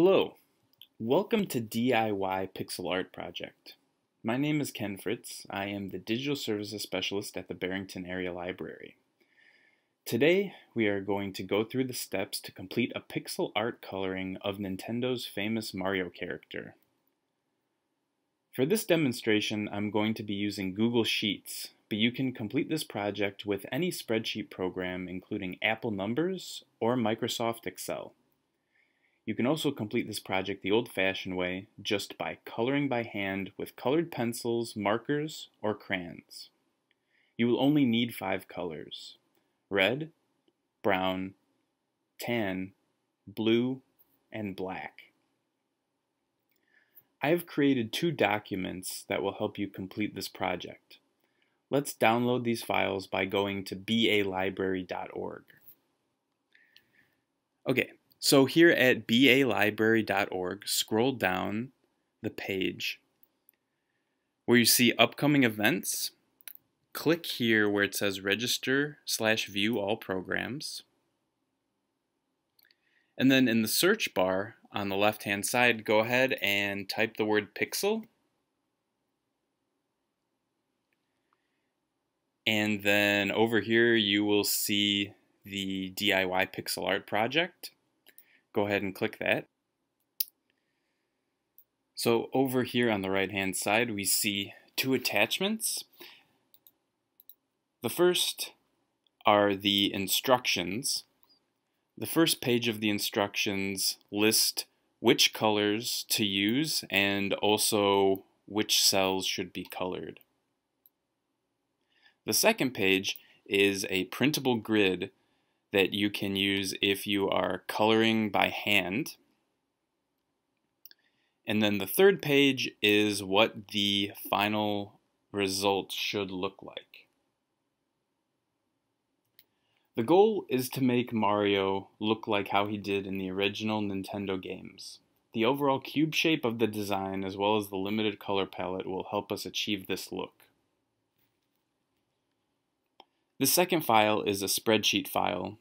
Hello, welcome to DIY Pixel Art Project. My name is Ken Fritz. I am the Digital Services Specialist at the Barrington Area Library. Today we are going to go through the steps to complete a pixel art coloring of Nintendo's famous Mario character. For this demonstration I'm going to be using Google Sheets, but you can complete this project with any spreadsheet program including Apple Numbers or Microsoft Excel. You can also complete this project the old-fashioned way, just by coloring by hand with colored pencils, markers, or crayons. You will only need 5 colors: red, brown, tan, blue, and black. I have created 2 documents that will help you complete this project. Let's download these files by going to balibrary.org. Okay. So here at balibrary.org, scroll down the page where you see upcoming events. Click here where it says register/view all programs. And then in the search bar on the left-hand side, go ahead and type the word pixel. And then over here you will see the DIY Pixel Art Project. Go ahead and click that. So over here on the right hand side we see 2 attachments. The first are the instructions. The first page of the instructions list which colors to use and also which cells should be colored. The second page is a printable grid that you can use if you are coloring by hand. And then the third page is what the final result should look like. The goal is to make Mario look like how he did in the original Nintendo games. The overall cube shape of the design as well as the limited color palette will help us achieve this look. The second file is a spreadsheet file.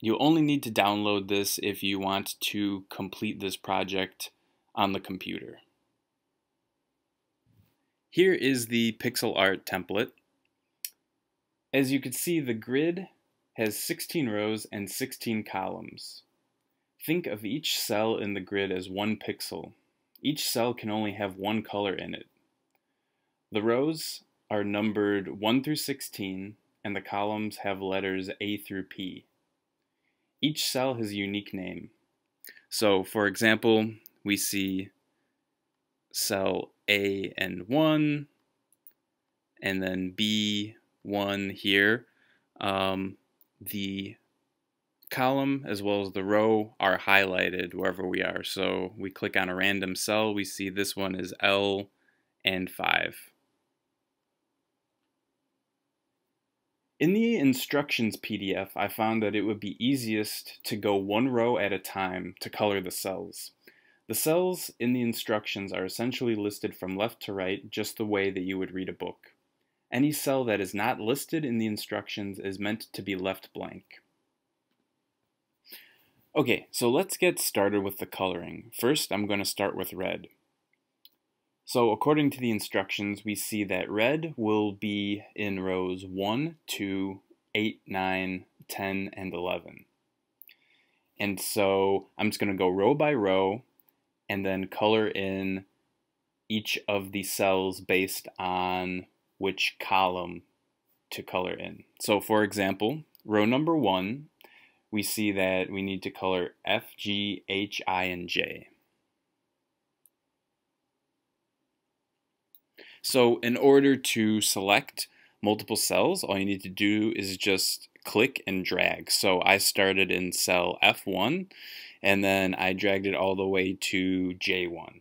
You'll only need to download this if you want to complete this project on the computer. Here is the pixel art template. As you can see, the grid has 16 rows and 16 columns. Think of each cell in the grid as 1 pixel. Each cell can only have 1 color in it. The rows are numbered 1 through 16. And the columns have letters A through P. Each cell has a unique name. So for example, we see cell A and 1, and then B1 here. The column as well as the row are highlighted wherever we are. So we click on a random cell, we see this one is L and 5. In the instructions PDF, I found that it would be easiest to go 1 row at a time to color the cells. The cells in the instructions are essentially listed from left to right, just the way that you would read a book. Any cell that is not listed in the instructions is meant to be left blank. Okay, so let's get started with the coloring. First, I'm going to start with red. So according to the instructions, we see that red will be in rows 1, 2, 8, 9, 10, and 11. And so I'm just going to go row by row and then color in each of the cells based on which column to color in. So for example, row number 1, we see that we need to color F, G, H, I, and J. So in order to select multiple cells, all you need to do is just click and drag. So I started in cell F1 and then I dragged it all the way to J1.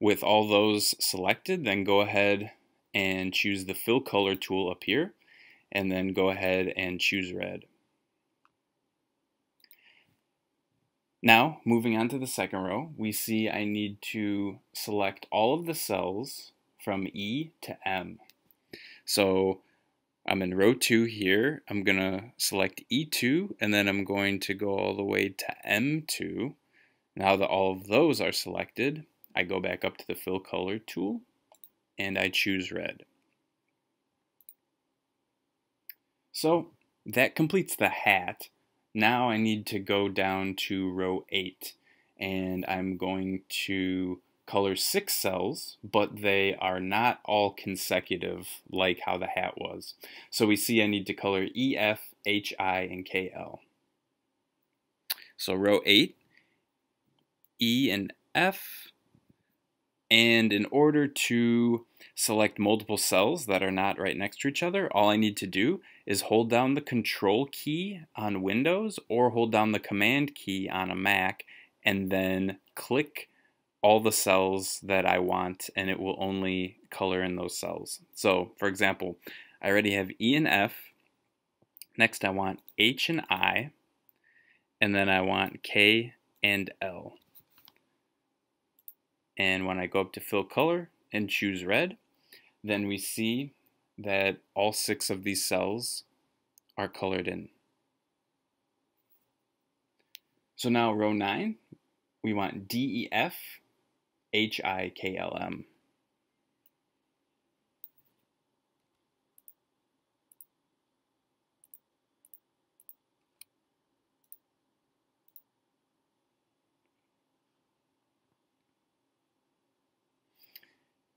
With all those selected, then go ahead and choose the fill color tool up here and then go ahead and choose red. Now, moving on to the second row, we see I need to select all of the cells from E to M. So I'm in row 2 here. I'm going to select E2 and then I'm going to go all the way to M2 Now that all of those are selected, I go back up to the Fill Color tool and I choose red. So that completes the hat. Now I need to go down to row 8 and I'm going to color 6 cells, but they are not all consecutive like how the hat was. So we see I need to color E, F, H, I, and K, L. So row 8, E and F, and in order to select multiple cells that are not right next to each other, all I need to do is hold down the Control key on Windows or hold down the Command key on a Mac and then click all the cells that I want, and it will only color in those cells. So for example, I already have E and F. Next I want H and I, and then I want K and L. And when I go up to Fill Color and choose red, then we see that all 6 of these cells are colored in. So now row 9, we want D, E, F, H, I, K, L, M.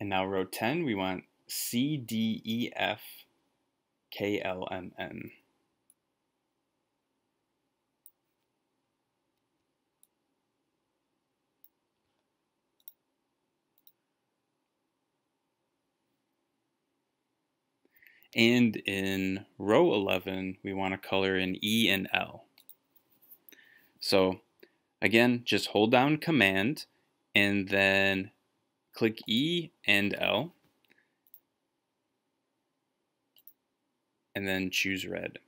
And now row 10, we want C, D, E, F, K, L, M, N. And in row 11, we want to color in E and L. So again, just hold down Command and then click E and L, and then choose red.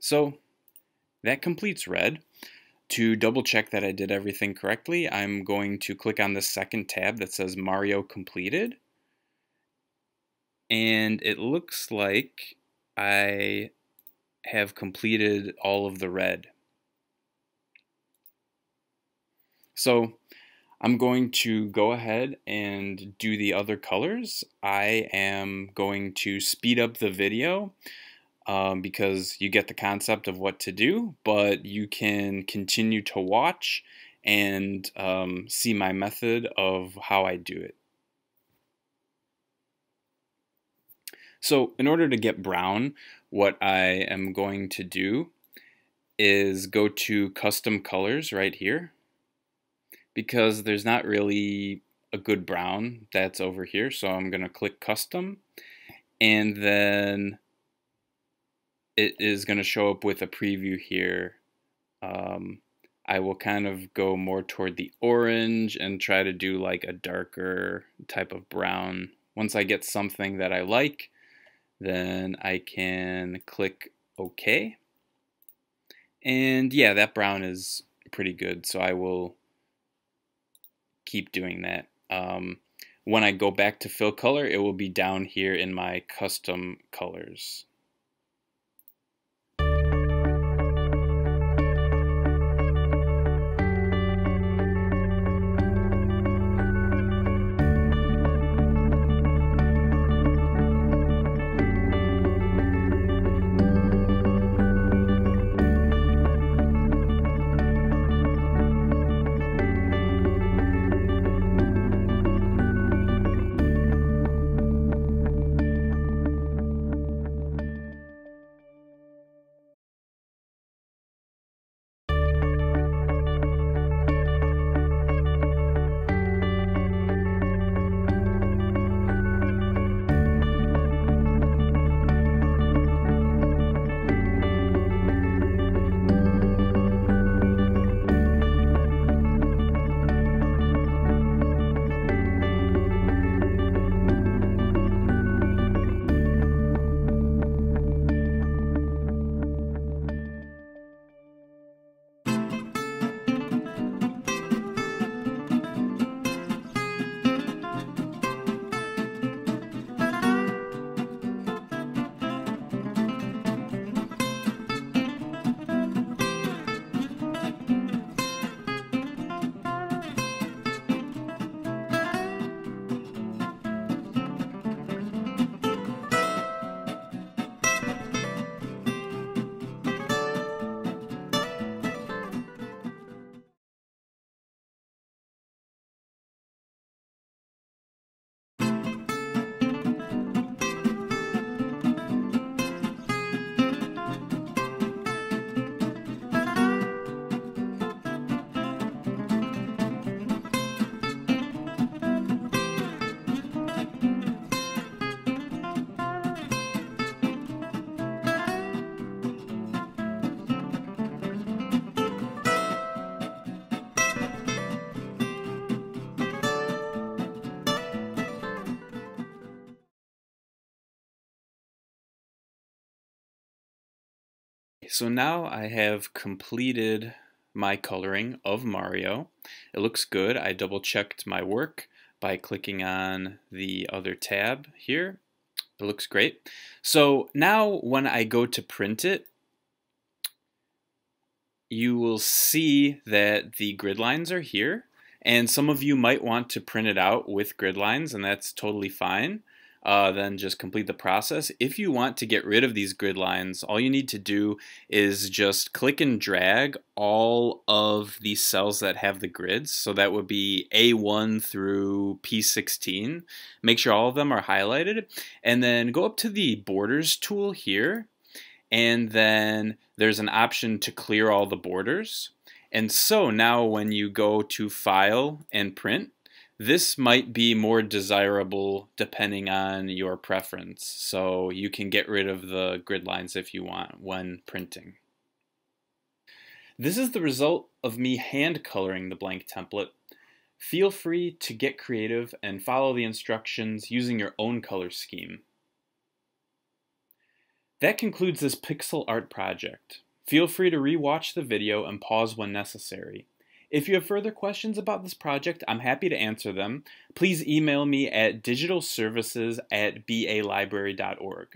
So that completes red. To double check that I did everything correctly, I'm going to click on the second tab that says Mario Completed, and it looks like I have completed all of the red. So I'm going to go ahead and do the other colors. I am going to speed up the video because you get the concept of what to do, but you can continue to watch and see my method of how I do it. So in order to get brown, what I am going to do is go to Custom Colors right here, because there's not really a good brown that's over here. So I'm going to click Custom, and then it is going to show up with a preview here. I will kind of go more toward the orange and try to do like a darker type of brown. Once I get something that I like, then I can click OK. And yeah, that brown is pretty good, so I will keep doing that. When I go back to Fill Color, it will be down here in my Custom Colors. So now I have completed my coloring of Mario. It looks good. I double checked my work by clicking on the other tab here. It looks great. So now when I go to print it, you will see that the grid lines are here, and some of you might want to print it out with grid lines, and that's totally fine. Then just complete the process. If you want to get rid of these grid lines, all you need to do is just click and drag all of the cells that have the grids. So that would be A1 through P16. Make sure all of them are highlighted. And then go up to the borders tool here. And then there's an option to clear all the borders. And so now when you go to File and Print, this might be more desirable depending on your preference. So you can get rid of the grid lines if you want when printing. This is the result of me hand coloring the blank template. Feel free to get creative and follow the instructions using your own color scheme. That concludes this pixel art project. Feel free to re-watch the video and pause when necessary. If you have further questions about this project, I'm happy to answer them. Please email me at digitalservices@balibrary.org.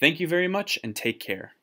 Thank you very much and take care.